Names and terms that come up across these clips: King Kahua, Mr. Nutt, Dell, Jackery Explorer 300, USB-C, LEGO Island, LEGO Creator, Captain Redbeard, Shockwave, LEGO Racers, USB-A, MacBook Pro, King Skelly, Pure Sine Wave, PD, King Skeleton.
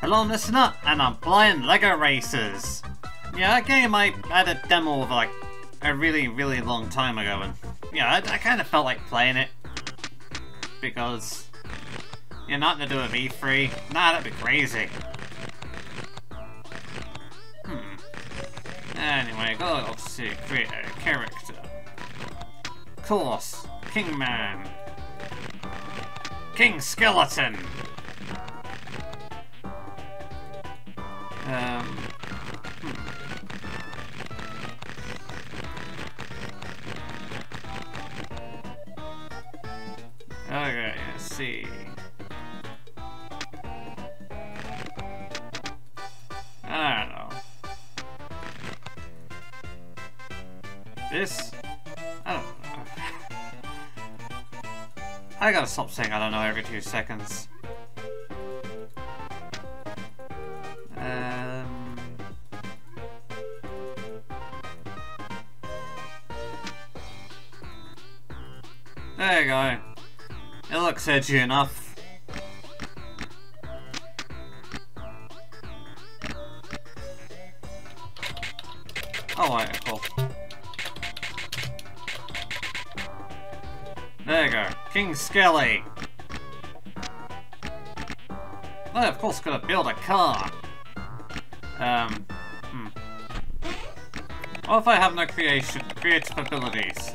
Hello, Mr. Nutt, and I'm playing LEGO Racers. Yeah, that game I had a demo of like a really long time ago, and yeah, I kind of felt like playing it because you're not gonna do a V3. Nah, that'd be crazy. Anyway, go to create a character. Course, Kingman, King Skeleton. Okay, let's see. I don't know. This? I don't know. I gotta stop saying I don't know every 2 seconds. There you go. It looks edgy enough. Oh, wait, cool. There you go. King Skelly. I, of course, gotta build a car. What if I have no creative abilities?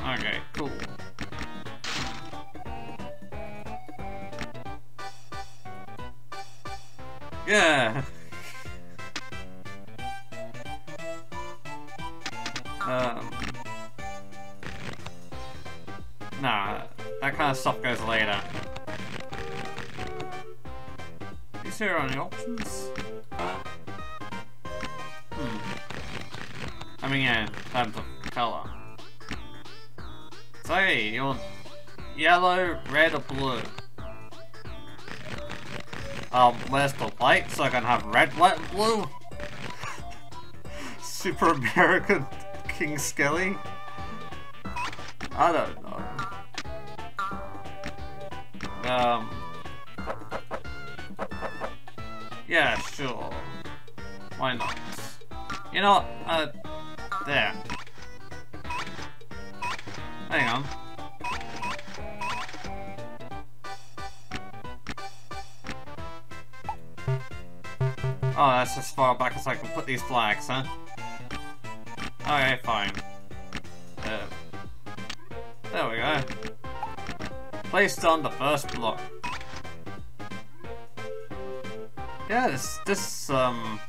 Okay, cool. Yeah. Nah, that kind of stuff goes later. Is there any options? I mean, yeah, in terms of color. So, hey, you want yellow, red, or blue? Where's the light so I can have red, white, and blue? Super American King Skelly? I don't know. Yeah, sure. Why not? You know what? There. Hang on. Oh, that's as far back as I can put these flags, huh? Okay, fine. There we go. Placed on the first block. Yeah, this looking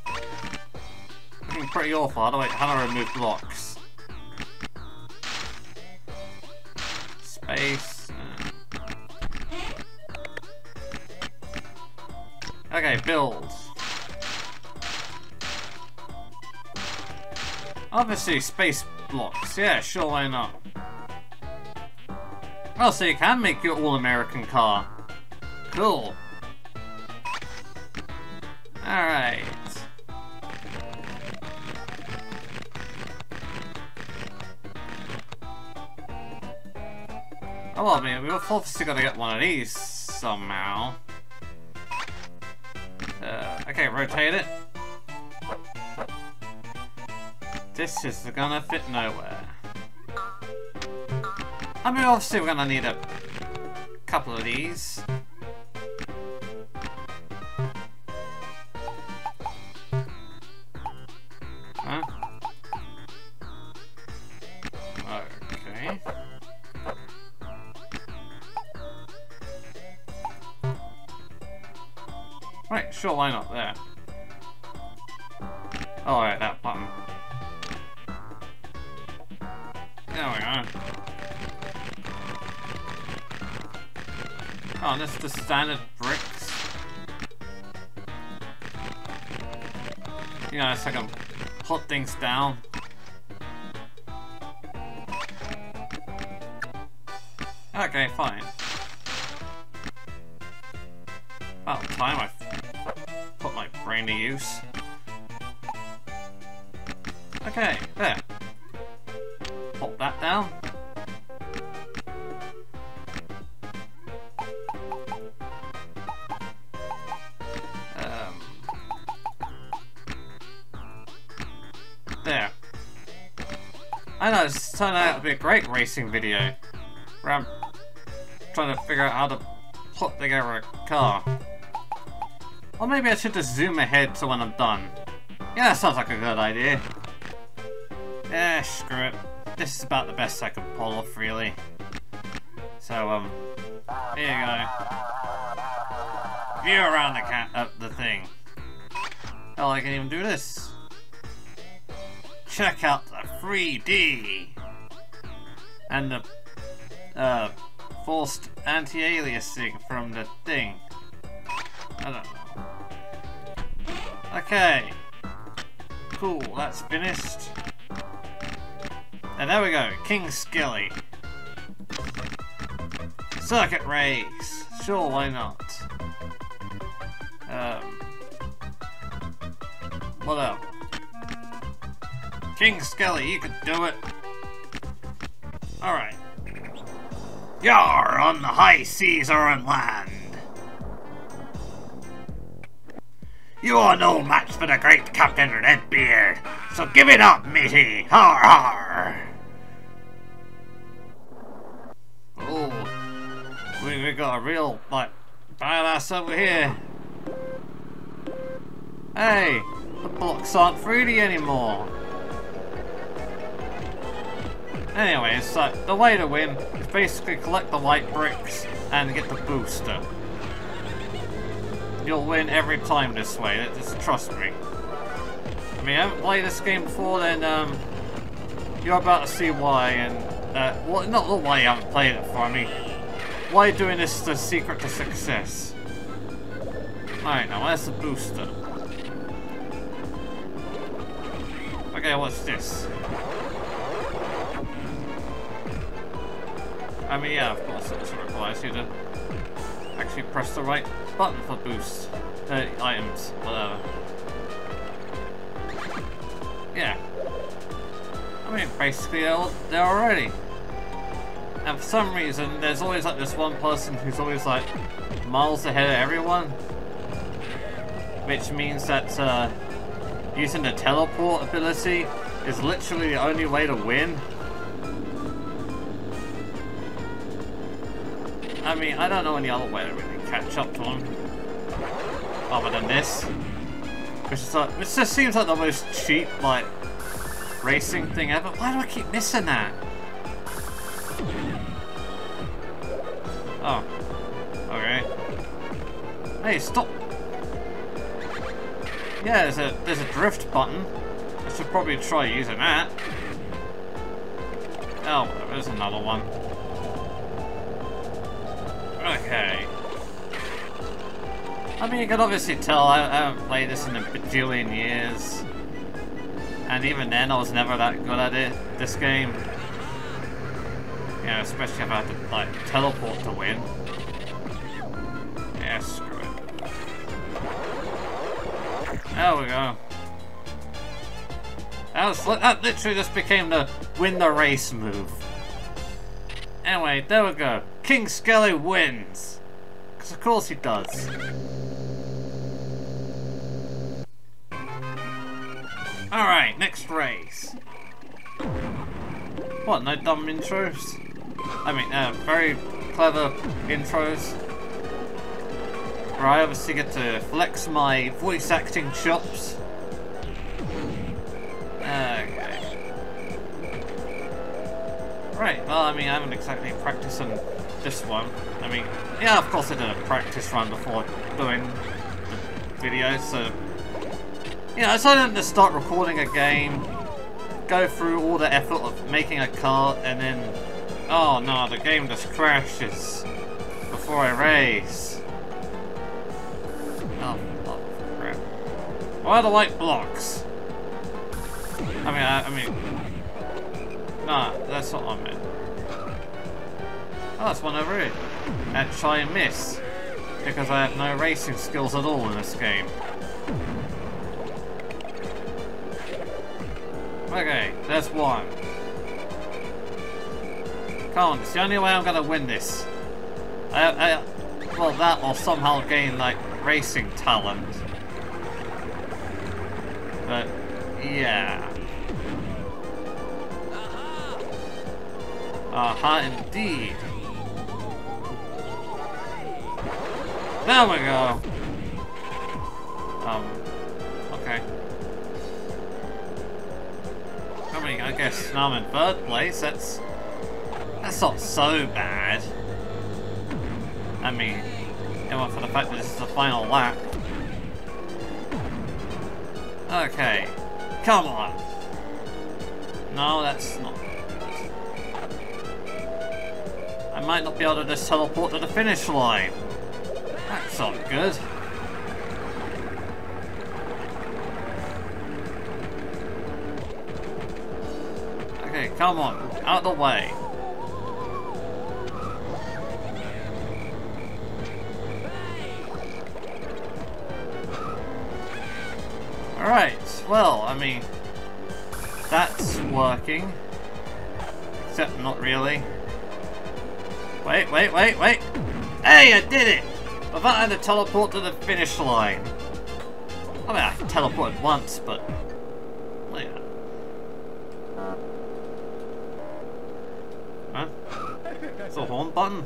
pretty awful. How do I remove blocks? Okay, build. Obviously, space blocks. Yeah, sure, why not? Oh, so you can make your all-American car. Cool. Alright. Oh, well, I mean, we've obviously got to get one of these somehow. Okay, rotate it. This is gonna fit nowhere. I mean, obviously, we're gonna need a couple of these. Huh? Okay. Right, sure, why not? There. Alright, that button. There we go. Oh, and this is the standard bricks. You know, it's like I can put things down. Okay, fine. About time I put my brain to use. Okay, there. Pop that down. I know, it's turned out to be a great racing video, where I'm trying to figure out how to plot together a car. Or maybe I should just zoom ahead to when I'm done. Yeah, that sounds like a good idea. Eh, screw it. This is about the best I can pull off, really. So, here you go. View around the thing. Hell, I can even do this. Check out the 3D! And the, forced anti-aliasing from the thing. I don't know. Okay. Cool, that's finished. And there we go, King Skelly. Circuit race! Sure, why not? What else? King Skelly, you could do it. Alright. Yar, on the high seas or on land. You are no match for the great Captain Redbeard, so give it up, matey! Har har! Oh, we got a real, like, badass over here. Hey, the blocks aren't 3D anymore. Anyway, so the way to win is basically collect the white bricks and get the booster. You'll win every time this way, just trust me. I mean, I haven't played this game before, then you're about to see why, and well, not why you haven't played it before, I mean, why doing this is the secret to success. Alright, now where's the booster? Okay, what's this? I mean, yeah, of course, it requires you to actually press the right button for boost items, whatever. Yeah. I mean, basically, they're already. And for some reason, there's always like this one person who's always like miles ahead of everyone, which means that using the teleport ability is literally the only way to win. I mean, I don't know any other way that we can catch up to him, other than this, which is like, which just seems like the most cheap, like, racing thing ever. Why do I keep missing that? Oh, okay. Hey, stop! Yeah, there's a drift button. I should probably try using that. Oh, there's another one. Okay. I mean, you can obviously tell I haven't played this in a bajillion years. And even then, I was never that good at it, this game. You know, especially if I had to, like, teleport to win. Yeah, screw it. There we go. That literally just became the win the race move. Anyway, there we go. King Skelly wins! Because of course he does. Alright, next race. What, no dumb intros? I mean, very clever intros. Where I obviously get to flex my voice acting chops. Okay. Right, well, I mean, I haven't exactly practiced on this one. I mean, yeah, of course I did a practice run before doing the video, so... You know, so I didn't just start recording a game, go through all the effort of making a car, and then... Oh no, the game just crashes before I race. Oh crap. Why are the white blocks? I mean... Nah, that's not what I meant. Oh, that's one over here. And try and miss. Because I have no racing skills at all in this game. Okay, there's one. Come on, it's the only way I'm gonna win this. Well, that or somehow gain, like, racing talent. But, yeah. Aha, indeed. There we go. Okay. I mean, I guess now I'm in third place. That's not so bad. I mean, even for the fact that this is the final lap. Okay, come on. No, that's not. I might not be able to just teleport to the finish line. That's not good. Okay, come on, out of the way. Alright, well, I mean, that's working. Except not really. Wait, wait, wait, wait! Hey, I did it! Without having to teleport to the finish line. I mean, I teleported once, but... later. Huh? It's a horn button?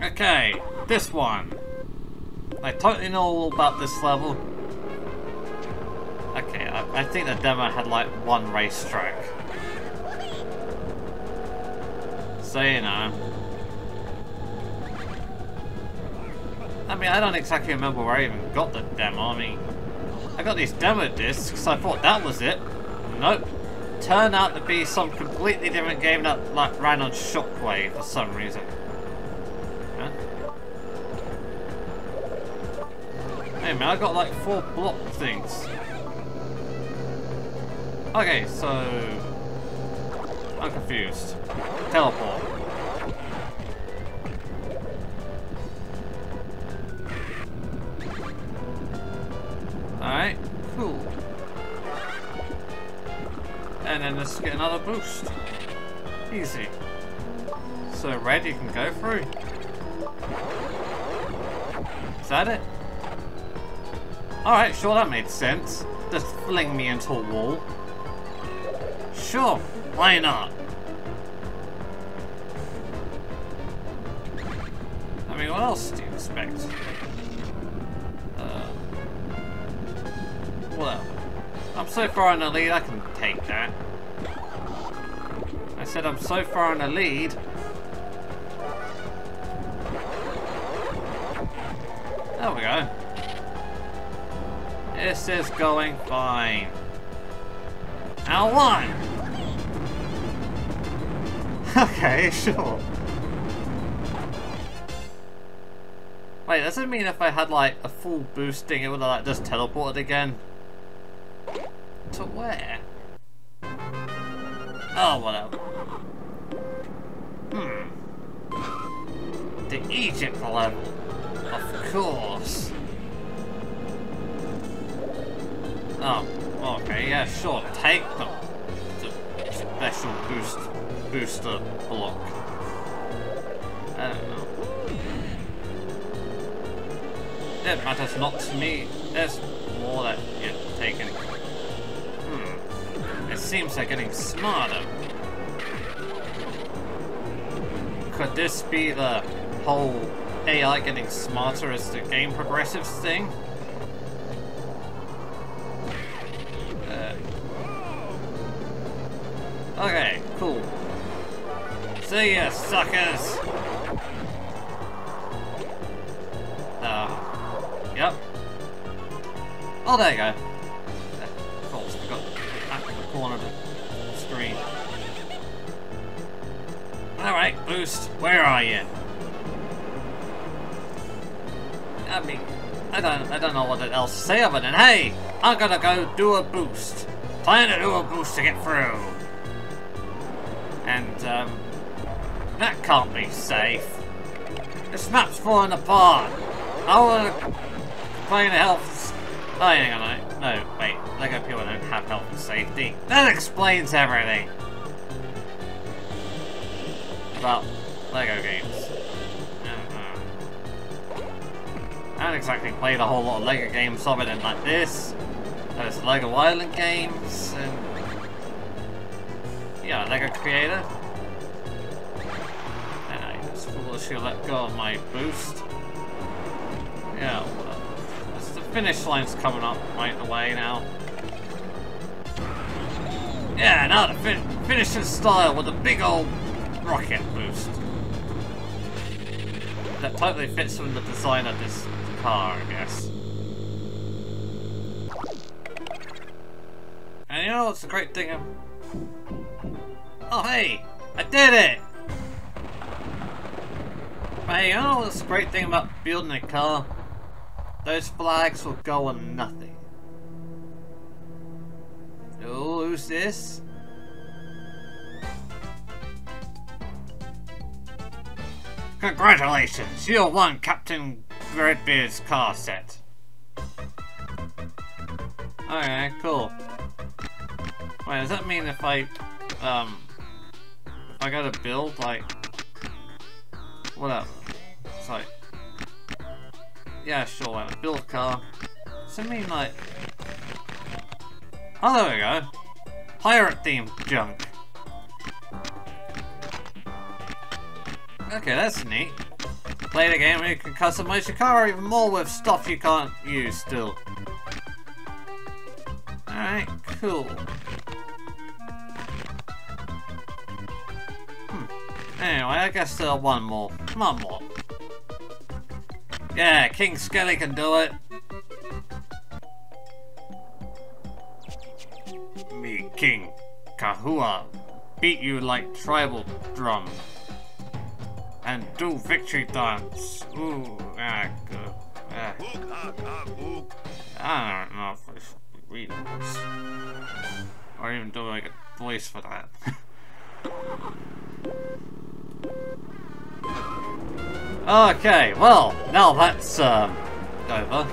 Okay, this one. I totally know all about this level. Okay, I think the demo had like one racetrack. So, you know. I mean, I don't exactly remember where I even got the demo. I mean, I got these demo discs, so I thought that was it. Nope. Turned out to be some completely different game that like ran on Shockwave for some reason. Huh? Hey man, I got like 4 block things. Okay, so... I'm confused. Teleport. Alright, cool. And then let's get another boost. Easy. So red, you can go through. Is that it? Alright, sure, that made sense. Just fling me into a wall. Sure, why not? I mean, what else do you expect? Well, I'm so far in the lead, I can take that. I said I'm so far in the lead. There we go. This is going fine. Now one! Okay, sure. Wait, does it mean if I had like a full boosting it would have like just teleported again? To where? Oh, whatever. Hmm. The Egypt level. Of course. Oh, okay, yeah, sure, take the special booster block. I don't know. It matters not to me. There's more that you're taking. It seems they're getting smarter. Could this be the whole AI getting smarter as the game progresses thing? Okay, cool. See ya, suckers! Yep. Oh, there you go. Of course, I got that in the corner of the screen. Alright, boost, where are you? I mean, I don't know what else to say other than, hey, I'm gonna go do a boost. Plan to do a boost to get through. And, that can't be safe. This map's falling apart. I want to complain of health. Oh, hang on, no, wait. LEGO people don't have health and safety. That explains everything about LEGO games. I don't exactly play a whole lot of LEGO games other than like this. There's LEGO Island games and Yeah, LEGO Creator. And I was foolish to let go of my boost. Yeah, well, the finish line's coming up right away now. Yeah, now the finish in style with a big old rocket boost. That totally fits from the design of this car, I guess. And you know what's a great thing? Oh hey! I did it! But hey, you know what's a great thing about building a car? Those flags will go on nothing. Oh, who's this? Congratulations! You won Captain Redbeard's car set. Alright, cool. Wait, does that mean if I gotta build, like... What up? It's like... Yeah, sure, I build car. Does that mean, like... Oh, there we go. Pirate-themed junk. Okay, that's neat. Play the game and you can customize your car even more with stuff you can't use still. Alright, cool. Anyway, I guess there's one more. Yeah, King Skelly can do it. Me, King Kahua, beat you like tribal drum. And do victory dance. Ooh, good. I don't know if I should read this. Or even do like a voice for that. Okay, well, now that's over.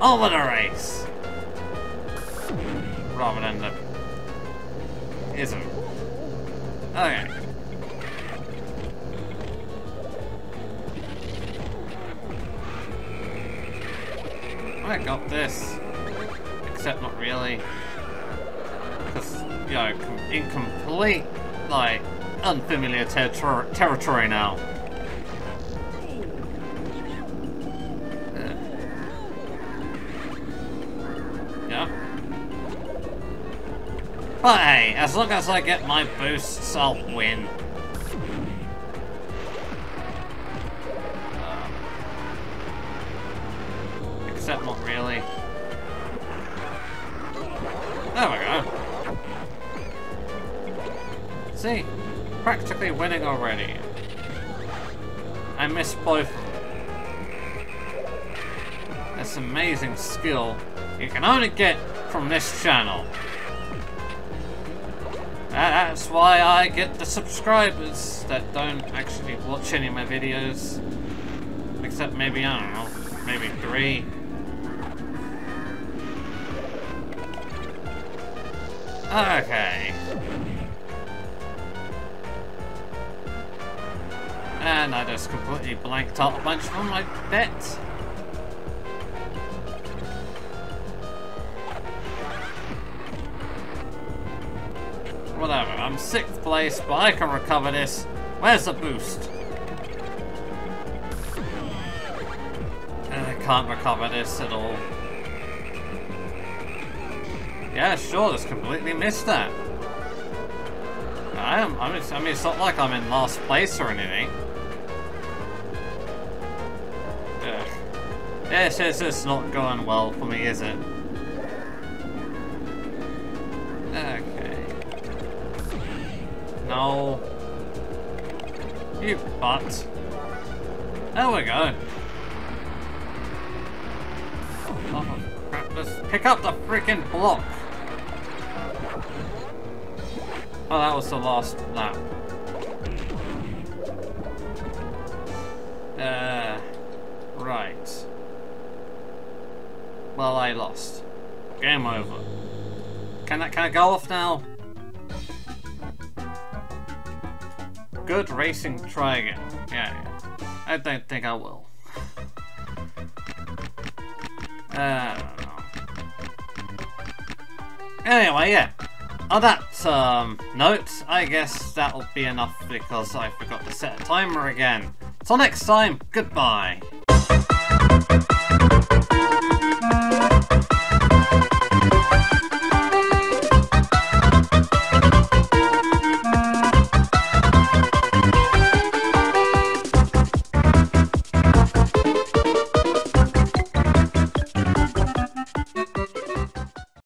Over the race! Rather than the... isn't. Okay. I got this. Except not really. Because, you know, incomplete, like, unfamiliar territory now. But hey, as long as I get my boosts, I'll win. Except not really. There we go. See? Practically winning already. I missed both. That's amazing skill you can only get from this channel. That's why I get the subscribers that don't actually watch any of my videos. Except maybe, I don't know, maybe 3. Okay. And I just completely blanked out a bunch of them, I bet. Whatever, I'm 6th place, but I can recover this. Where's the boost? And I can't recover this at all. Yeah, sure, just completely missed that. I mean, it's not like I'm in last place or anything. Ugh. Yes, it's just not going well for me, is it? Okay. No. You butt. There we go. Oh crap, let's pick up the freaking block. Oh, that was the last lap. Right. Well, I lost. Game over. Can I go off now? Good racing, try again. Yeah. I don't think I will. I don't know. Anyway, yeah. On that note, I guess that'll be enough because I forgot to set a timer again. Till next time, goodbye!